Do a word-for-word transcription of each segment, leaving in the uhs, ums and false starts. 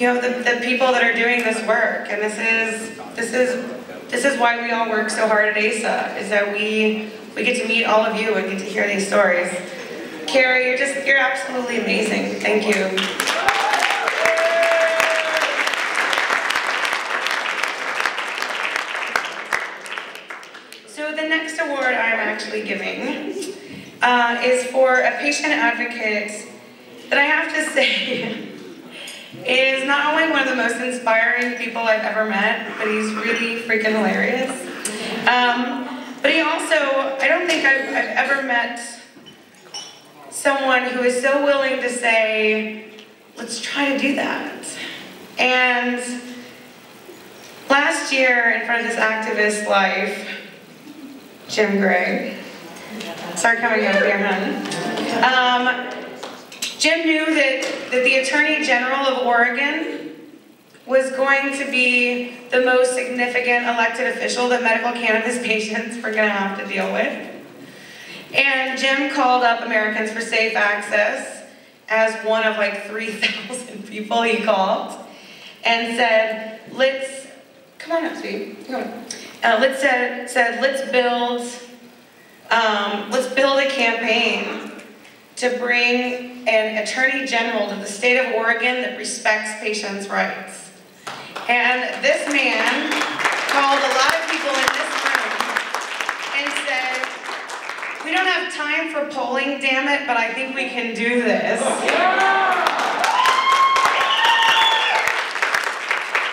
you know, the, the people that are doing this work. And this is this is this is why we all work so hard at A S A, is that we we get to meet all of you and get to hear these stories. Carrie, you're just you're absolutely amazing. Thank you. Award I'm actually giving uh, is for a patient advocate that I have to say is not only one of the most inspiring people I've ever met, but he's really freaking hilarious. Um, but he also, I don't think I've, I've ever met someone who is so willing to say, let's try to do that. And last year, in front of this activist life, Jim Greig. Sorry, coming up here, hon. Um, Jim knew that, that the Attorney General of Oregon was going to be the most significant elected official that medical cannabis patients were going to have to deal with. And Jim called up Americans for Safe Access as one of like three thousand people he called and said, let's, come on up, sweetie, come on. Uh, let's uh, said let's build um, let's build a campaign to bring an attorney general to the state of Oregon that respects patients' rights. And this man called a lot of people in this room and said, "We don't have time for polling, damn it! But I think we can do this." Yeah.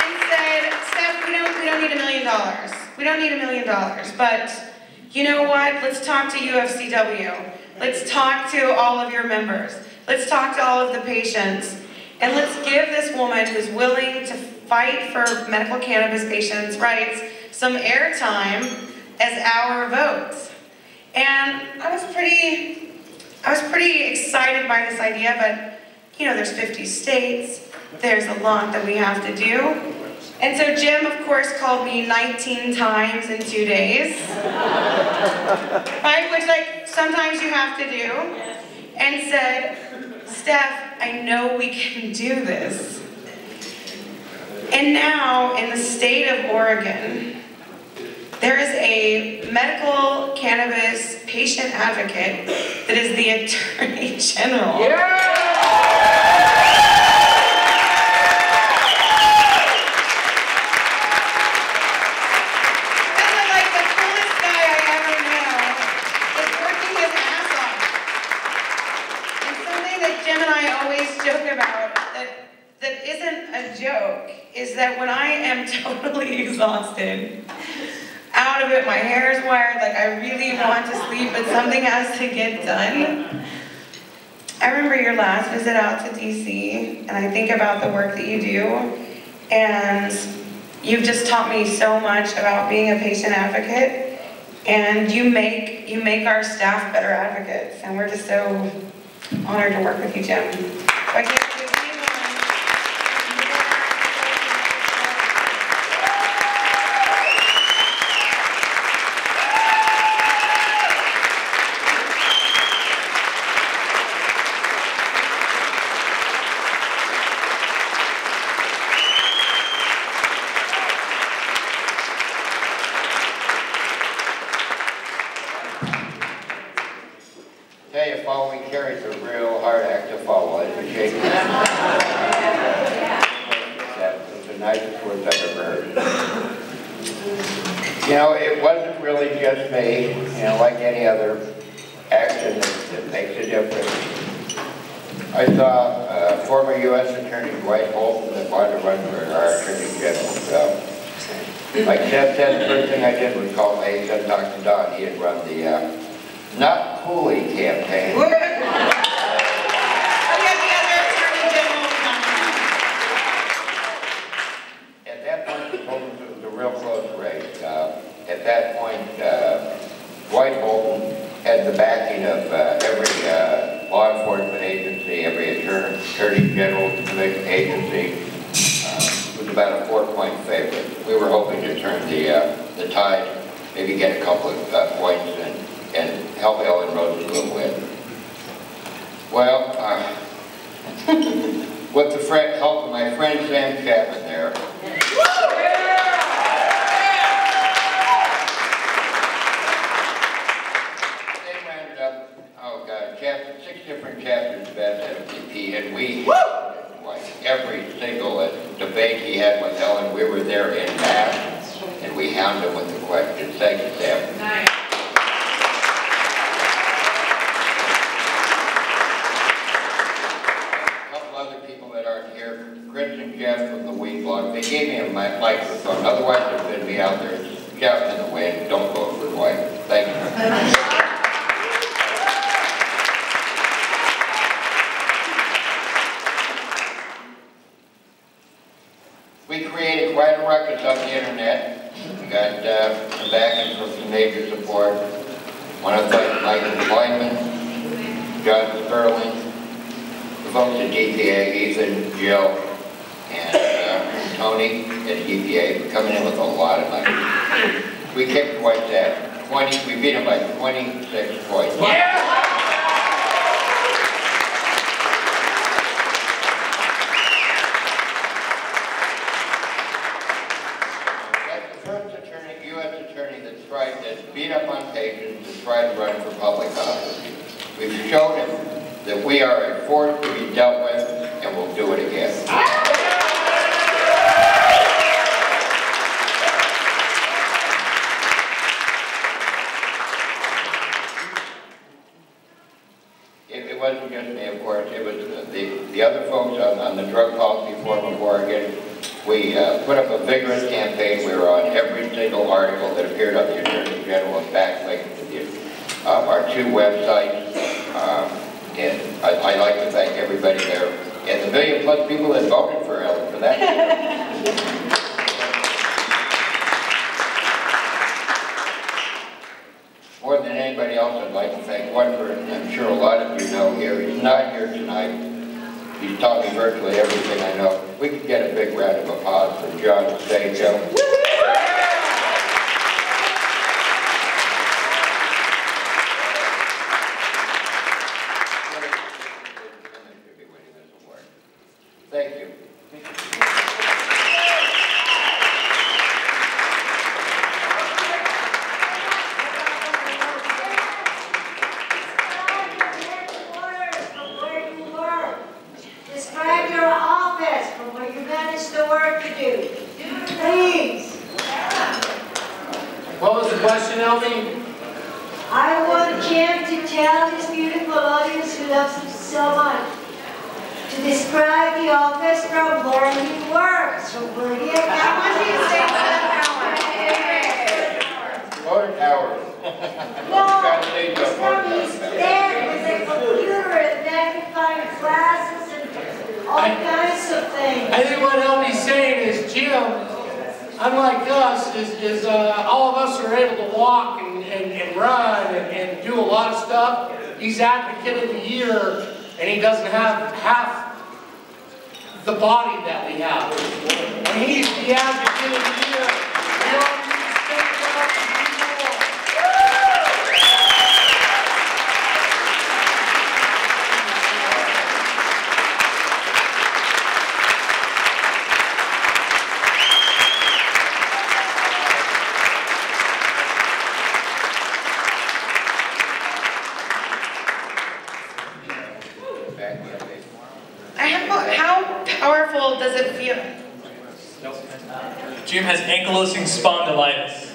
And said, "Steph, we don't we don't need a million dollars." We don't need a million dollars, but you know what? Let's talk to U F C W. Let's talk to all of your members. Let's talk to all of the patients. And let's give this woman who's willing to fight for medical cannabis patients' rights some airtime as our votes. And I was pretty, I was pretty excited by this idea, but you know, there's fifty states. There's a lot that we have to do. And so Jim, of course, called me nineteen times in two days, right? Which, like, sometimes you have to do, and said, Steph, I know we can do this. And now, in the state of Oregon, there is a medical cannabis patient advocate that is the Attorney General. Yeah! Is that when I am totally exhausted, out of it, my hair is wired, like I really want to sleep, but something has to get done. I remember your last visit out to D C, and I think about the work that you do, and you've just taught me so much about being a patient advocate, and you make, you make our staff better advocates, and we're just so honored to work with you, Jim. So I can't with the help of my friend Sam Chapman there. They wound up, oh God, chapter, six different chapters of S F T P, and we, like every single debate he had with Ellen, we were there in mass, and we hound him with the questions. Thank you, Sam. Nice. They gave me my microphone, otherwise it would be out there shouting in the wind, don't vote for Dwight. Thank you. We created quite a ruckus on the internet. We got uh, some backing from some major support. I want to thank Mike Michael Kleinman, John Sterling, the folks at D P A, Ethan, Jill, and Tony at D P A, coming in with a lot of money. We kept Dwight at twenty. We beat him by twenty-six points. Yeah! That's the first attorney, U S attorney, that's tried that beat up on patients and tried to run for public office. We've shown him that we are a force to be dealt with, and we'll do it again. Ah! The other folks on, on the Drug Policy Forum of Oregon, we uh, put up a vigorous campaign. We were on every single article that appeared on the Attorney General and backlinked to the, uh, our two websites. Um, and I, I'd like to thank everybody there. And the million plus people that voted for Ellen for that. More than anybody else, I'd like to thank one person I'm sure a lot of you know here. He's not here tonight. He's taught me virtually everything I know. We can get a big round of applause for John Sterling. Thank you. Jim has ankylosing spondylitis,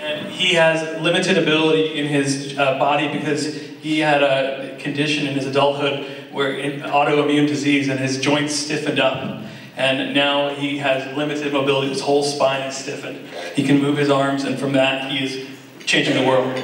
and he has limited ability in his uh, body because he had a condition in his adulthood where an autoimmune disease, and his joints stiffened up, and now he has limited mobility. His whole spine is stiffened. He can move his arms, and from that, he is changing the world.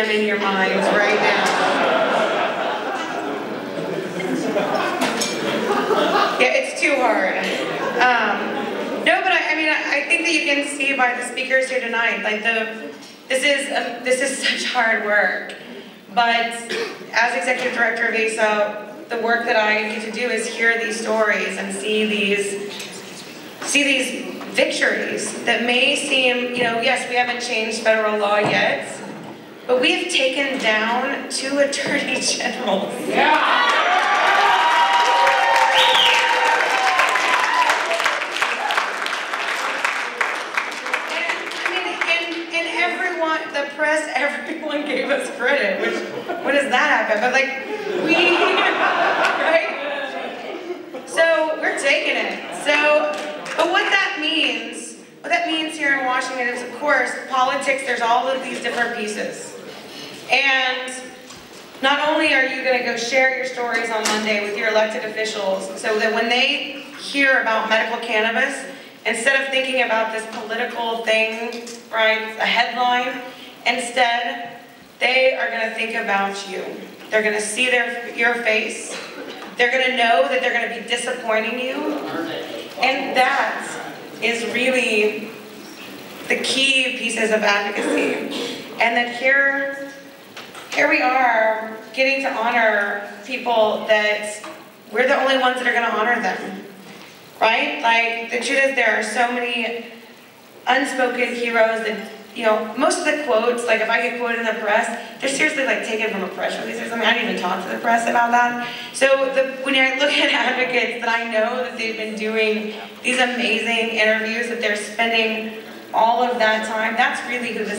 In your minds right now. Yeah, it's too Um, no, but I, I mean, I, I think that you can see by the speakers here tonight, like the, this is, a, this is such hard work. But as executive director of A S A, the work that I get to do is hear these stories and see these, see these victories that may seem, you know, yes, we haven't changed federal law yet, but we have taken down two attorney generals. Yeah. Press, everyone gave us credit, which, when does that happen? But like, we, right? So we're taking it. So, but what that means, what that means here in Washington is, of course, politics, there's all of these different pieces. And not only are you gonna go share your stories on Monday with your elected officials, so that when they hear about medical cannabis, instead of thinking about this political thing, right, a headline, instead, they are going to think about you. They're going to see their, your face. They're going to know that they're going to be disappointing you. And that is really the key pieces of advocacy. And that here, here we are getting to honor people that we're the only ones that are going to honor them. Right? Like, the truth is there are so many unspoken heroes that, you know, most of the quotes, like if I get quoted in the press, they're seriously like taken from a press release or something. I didn't even talk to the press about that. So the, when I look at advocates that I know that they've been doing these amazing interviews, that they're spending all of that time, that's really who this